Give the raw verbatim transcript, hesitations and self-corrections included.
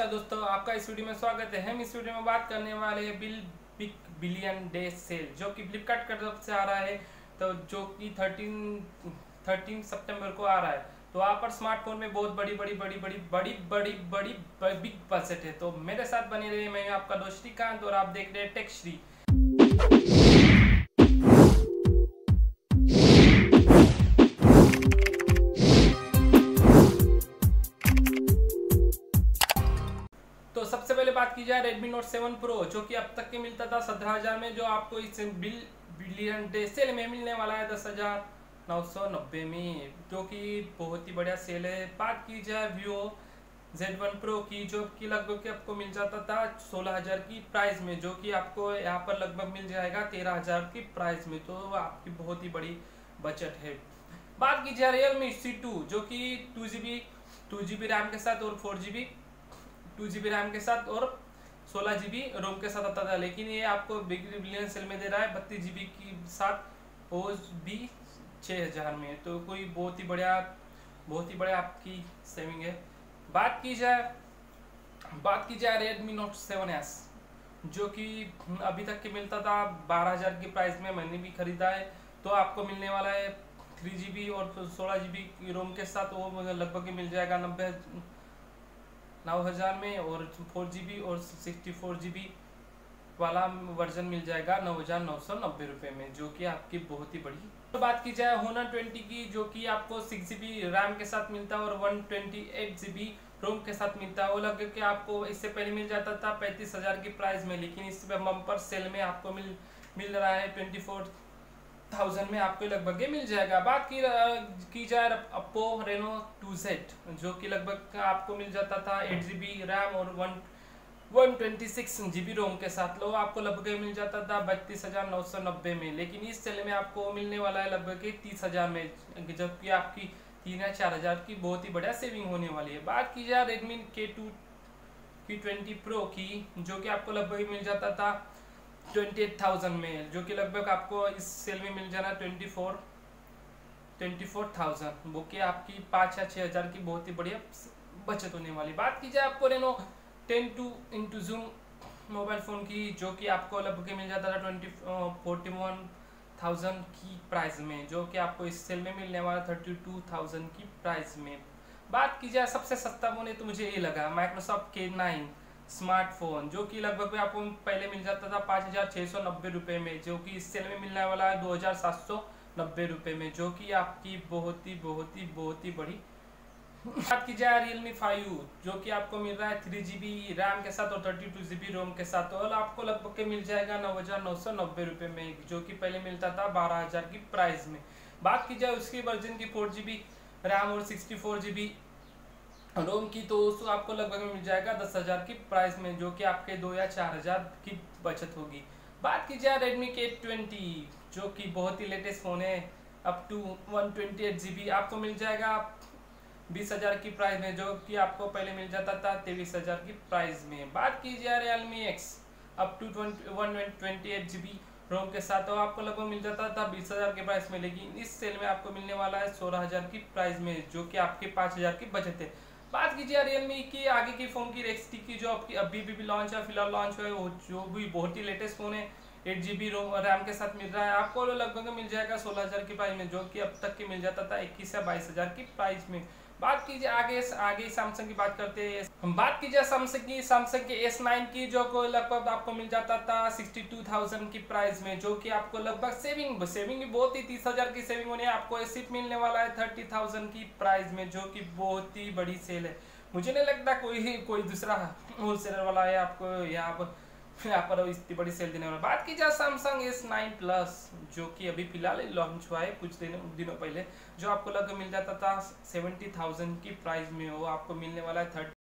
नमस्कार दोस्तों, आपका इस वीडियो में स्वागत है। हम इस वीडियो में बात करने वाले हैं bill big billion day sale जो कि फ्लिपकार्ट की तरफ से आ रहा है, तो जो कि थर्टीन सितंबर को आ रहा है। तो वहाँ पर स्मार्टफोन में बहुत बड़ी बड़ी बड़ी बड़ी बड़ी बड़ी बड़ी बिग बजट है। तो मेरे साथ बने रहिए, मैं आपका दोस्त श्रीकांत और आप देख रहे हैं टेक श्री। की जाए Redmi Note सेवन Pro जो कि अब तक के मिलता था सत्रह हज़ार में, जो आपको इस बिल बिलियन डे सेल में मिलने वाला है दस हज़ार नौ सौ नब्बे में, जो कि बहुत ही बढ़िया सेल है। बात की जाए Vivo Z वन Pro की, जो कि लगभग आपको मिल जाता था सोलह हज़ार की प्राइस में, जो कि आपको यहाँ पर लगभग मिल जाएगा तेरह हज़ार की प्राइस में। तो आपकी बहुत ही बड़ी बचत है। बात की जाए Realme C टू जो कि two G B two G B RAM के साथ और four G B two G B RAM के साथ और सोलह जी बी रोम के साथ आता था, लेकिन ये आपको बिग बिलियन सेल में दे रहा है बत्तीस जी बी की साथ और भी छः हज़ार में। तो कोई बहुत ही बढ़िया बहुत ही बढ़िया आपकी सेविंग है। बात की जाए बात की जाए रेडमी नोट सेवन एस जो कि अभी तक के मिलता था बारह हज़ार की प्राइस में, मैंने भी ख़रीदा है। तो आपको मिलने वाला है थ्री जी बी और सोलह जी बी रोम के साथ, वो लगभग मिल जाएगा नब्बे नौ हज़ार में, और फोर जी बी और सिक्सटी फोर जी बी वाला वर्जन मिल जाएगा नौ हज़ार नौ सौ नब्बे रुपये में, जो कि आपकी बहुत ही बड़ी। तो बात की जाए Honor ट्वेंटी की, जो कि आपको सिक्स जी बी रैम के साथ मिलता है और one twenty eight G B ROM के साथ मिलता है। वो लग के आपको इससे पहले मिल जाता था पैंतीस हज़ार की प्राइस में, लेकिन इस बम्पर सेल में आपको मिल मिल रहा है ट्वेंटी फोर थाउजेंड में, आपको लगभग ये मिल जाएगा। बात की की जाए Oppo Reno टू जो कि लगभग आपको मिल जाता था एट जी बी रैम और one one twenty six G B ROM के साथ, लो आपको लगभग मिल जाता था बत्तीस हज़ार नौ सौ नब्बे में, लेकिन इस सेल में आपको मिलने वाला है लगभग तीस हज़ार में, जबकि आपकी तीन या चार हज़ार की बहुत ही बढ़िया सेविंग होने वाली है। बात की जाए Redmi K ट्वेंटी Pro की, जो कि आपको लगभग मिल जाता था ट्वेंटी एट थाउजेंड में, जो कि लगभग आपको इस सेल में मिल जाना twenty four twenty four thousand, वो कि आपकी पाँच या छः हज़ार की बहुत ही बढ़िया बचत होने वाली। बात की जाए आपको Reno ten two into zoom mobile phone की, जो कि आपको लगभग मिल जाता था ट्वेंटी फोर्टी वन थाउजेंड की प्राइस में, जो कि आपको इस सेल में मिलने वाला थर्टी टू थाउजेंड की प्राइस में। बात की जाए सबसे सस्ता फोन है तो मुझे ये लगा माइक्रोसॉफ्ट के नाइन स्मार्टफोन, जो कि लगभग आपको पहले मिल जाता था पाँच हज़ार छः सौ नब्बे रुपये में, जो कि इस सेल में मिलने वाला है दो हज़ार सात सौ नब्बे रुपये में, जो कि आपकी बहुत ही बहुत ही बहुत ही बड़ी। बात की जाए Realme फाइव जो कि आपको मिल रहा है थ्री जी बी रैम के साथ और thirty two G B ROM के साथ, और आपको लगभग के मिल जाएगा नौ हज़ार नौ सौ नब्बे रुपये में, जो कि पहले मिलता था बारह हज़ार की प्राइस में। बात की जाए उसकी वर्जन की फोर जी बी रैम और sixty four G B ROM की, तो उसको आपको लगभग मिल जाएगा दस हज़ार की प्राइस में, जो कि आपके दो या चार हज़ार की बचत होगी। बात की जाए Redmi K ट्वेंटी जो कि बहुत ही लेटेस्ट फ़ोन है, up to one twenty eight G B आपको मिल जाएगा बीस हज़ार की प्राइस में, जो कि आपको पहले मिल जाता था तेईस हज़ार की प्राइस में। बात की जाए Realme X up to one twenty eight G B ROM के साथ, तो आपको लगभग मिल जाता था बीस हज़ार के प्राइस में, लेकिन इस सेल में आपको मिलने वाला है सोलह हज़ार की प्राइस में, जो कि आपके पाँच हज़ार की बचत है। बात कीजिए Realme की आगे की फ़ोन की रेक्सटी की, जो आपकी अभी भी, भी लॉन्च है फिलहाल लॉन्च हुआ है, वो जो भी बहुत ही लेटेस्ट फ़ोन है eight G B ROM RAM के साथ मिल रहा है, आपको लगभग मिल जाएगा सोलह हज़ार की प्राइस में, जो कि अब तक के मिल जाता था इक्कीस या बाईस हज़ार की प्राइस में। बात कीजिए आगे आगे सैमसंग की बात करते हैं। हम बात कीजिए सैमसंग की सैमसंग के एस नाइन की, जो को लगभग आपको मिल जाता था सिक्सटी टू थाउजेंड की प्राइस में, जो कि आपको लगभग सेविंग सेविंग बहुत ही तीस हज़ार की सेविंग होने, आपको सिर्फ मिलने वाला है थर्टी थाउजेंड की प्राइस में, जो कि बहुत ही बड़ी सेल है। मुझे नहीं लगता कोई कोई दूसरा होल सेलर वाला है आपको यहाँ पर यहाँ पर इतनी बड़ी सेल देने वाला। बात की जाए सैमसंग एस नाइन प्लस जो कि अभी फिलहाल लॉन्च हुआ है कुछ दिन दिनों पहले, जो आपको लगभग मिल जाता था सेवेंटी थाउजेंड की प्राइस में, वो आपको मिलने वाला है थर्टी